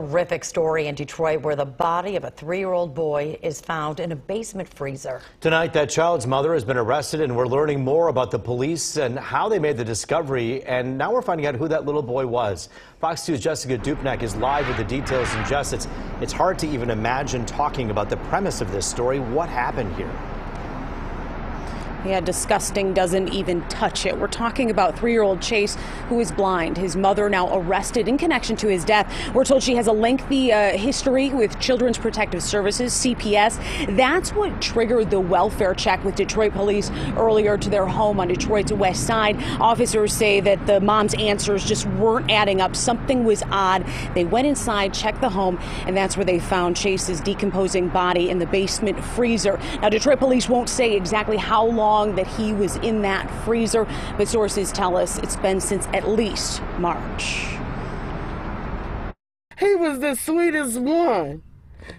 Horrific story in Detroit where the body of a 3-year-old boy is found in a basement freezer. Tonight, that child's mother has been arrested, and we're learning more about the police and how they made the discovery. And now we're finding out who that little boy was. Fox 2's Jessica Dupnack is live with the details. And Jess, it's hard to even imagine talking about the premise of this story. What happened here? Yeah, disgusting doesn't even touch it. We're talking about 3-year-old Chase, who is blind. His mother now arrested in connection to his death. We're told she has a lengthy history with Children's Protective Services, CPS. That's what triggered the welfare check with Detroit police earlier to their home on Detroit's west side. Officers say that the mom's answers just weren't adding up. Something was odd. They went inside, checked the home, and that's where they found Chase's decomposing body in the basement freezer. Now, Detroit police won't say exactly how long that he was in that freezer, but sources tell us it's been since at least March. He was the sweetest one.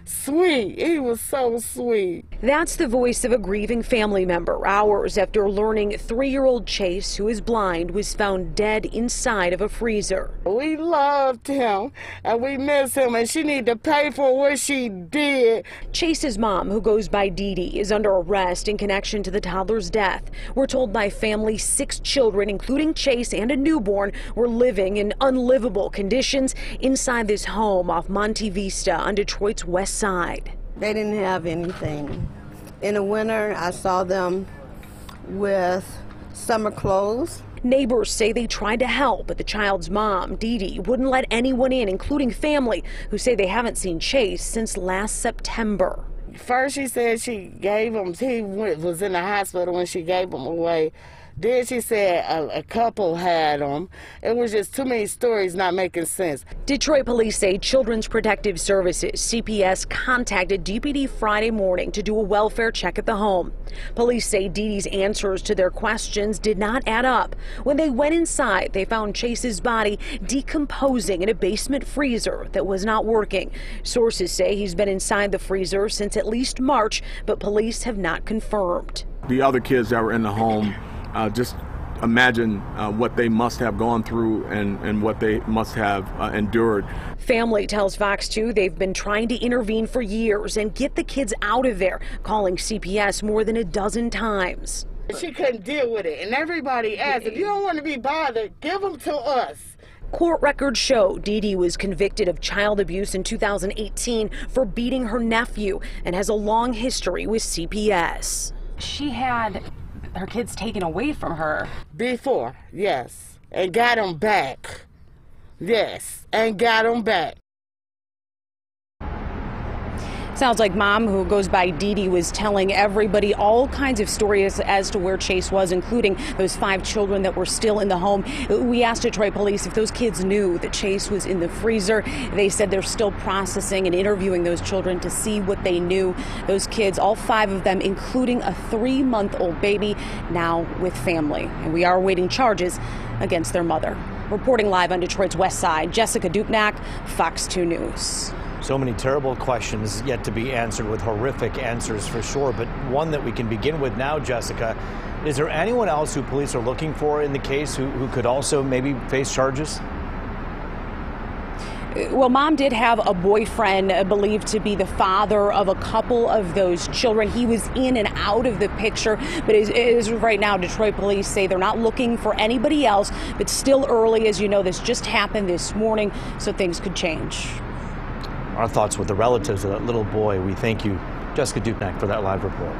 Sweet. He was so sweet. That's the voice of a grieving family member hours after learning 3-year-old Chase, who is blind, was found dead inside of a freezer. We loved him and we miss him, and she need to pay for what she did. Chase's mom, who goes by Dee Dee, is under arrest in connection to the toddler's death. We're told by family 6 children, including Chase and a newborn, were living in unlivable conditions inside this home off Monte Vista on Detroit's west side. They didn't have anything. In the winter, I saw them with summer clothes. Neighbors say they tried to help, but the child's mom, Dee Dee, wouldn't let anyone in, including family, who say they haven't seen Chase since last September. First, she said she gave him, he was in the hospital when she gave him away. Then she said a couple had them. It was just too many stories not making sense. Detroit police say Children's Protective Services, CPS, contacted DPD Friday morning to do a welfare check at the home. Police say Dee Dee's answers to their questions did not add up. When they went inside, they found Chase's body decomposing in a basement freezer that was not working. Sources say he's been inside the freezer since at least March, but police have not confirmed. The other kids that were in the home, just imagine what they must have gone through and what they must have endured. Family tells Fox 2 they've been trying to intervene for years and get the kids out of there, calling CPS more than a dozen times. She couldn't deal with it, and everybody asked, if you don't want to be bothered, give them to us. Court records show Dee Dee was convicted of child abuse in 2018 for beating her nephew and has a long history with CPS. She had her kids taken away from her. Before, yes, and got them back. Yes, and got them back. Sounds like mom, who goes by Dee Dee, was telling everybody all kinds of stories as to where Chase was, including those 5 children that were still in the home. We asked Detroit police if those kids knew that Chase was in the freezer. They said they're still processing and interviewing those children to see what they knew. Those kids, all 5 of them, including a 3-month-old baby, now with family. And we are awaiting charges against their mother. Reporting live on Detroit's west side, Jessica Dupnack, Fox 2 News. So many terrible questions yet to be answered, with horrific answers for sure. But one that we can begin with now, Jessica, is there anyone else who police are looking for in the case who could also maybe face charges? Well, mom did have a boyfriend believed to be the father of a couple of those children. He was in and out of the picture, but as of right now, Detroit police say they're not looking for anybody else, but still early. As you know, this just happened this morning, so things could change. Our thoughts with the relatives of that little boy. We thank you, Jessica Dupnack, for that live report.